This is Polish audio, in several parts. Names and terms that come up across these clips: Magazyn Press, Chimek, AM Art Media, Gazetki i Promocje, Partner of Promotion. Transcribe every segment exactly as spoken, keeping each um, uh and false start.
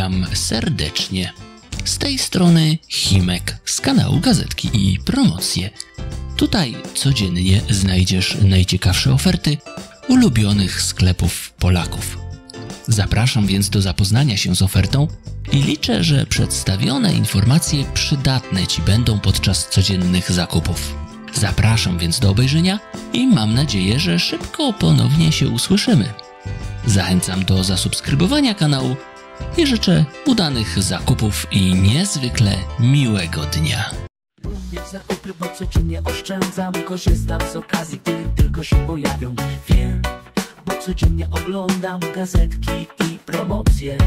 witam serdecznie. Z tej strony Chimek z kanału Gazetki i Promocje. Tutaj codziennie znajdziesz najciekawsze oferty ulubionych sklepów Polaków. Zapraszam więc do zapoznania się z ofertą i liczę, że przedstawione informacje przydatne Ci będą podczas codziennych zakupów. Zapraszam więc do obejrzenia i mam nadzieję, że szybko ponownie się usłyszymy. Zachęcam do zasubskrybowania kanału i życzę udanych zakupów i niezwykle miłego dnia. Lubię zakupy, bo codziennie oszczędzam, korzystam z okazji, gdy tylko się pojawią. Wiem, bo codziennie oglądam gazetki i promocje.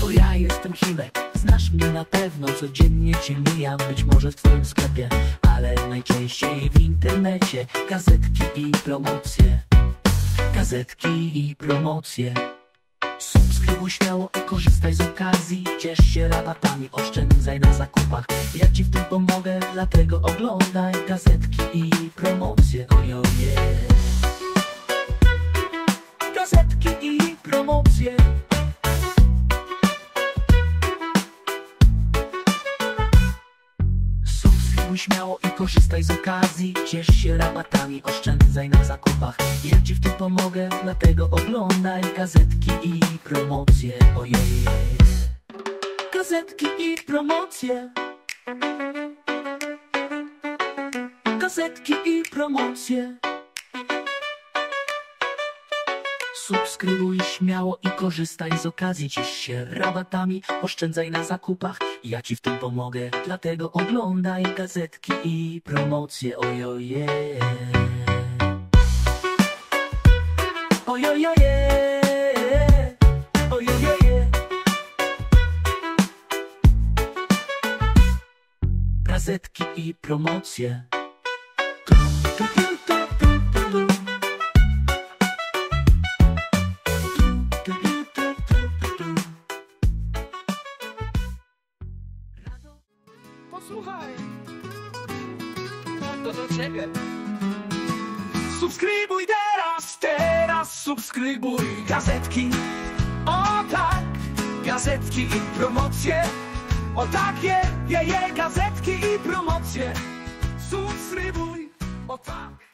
To ja jestem Chimek, znasz mnie na pewno, codziennie Cię mijam, być może w Twoim sklepie, ale najczęściej w internecie. Gazetki i promocje, gazetki i promocje. Subskrybuj śmiało i korzystaj z okazji, ciesz się rabatami, oszczędzaj na zakupach. Ja Ci w tym pomogę, dlatego oglądaj gazetki i promocje. Ojoje, gazetki i promocje. Śmiało i korzystaj z okazji, ciesz się rabatami, oszczędzaj na zakupach. Ja Ci w tym pomogę, dlatego oglądaj gazetki i promocje. Ojej, gazetki i promocje. Gazetki i promocje. Subskrybuj śmiało i korzystaj z okazji, ciesz się rabatami, oszczędzaj na zakupach. Ja Ci w tym pomogę, dlatego oglądaj gazetki i promocje. Ojoje, ojoje, ojoje. Gazetki i promocje. Posłuchaj, to do ciebie. Subskrybuj teraz, teraz subskrybuj gazetki. O tak, gazetki i promocje. O takie, je, je, gazetki i promocje. Subskrybuj, o tak.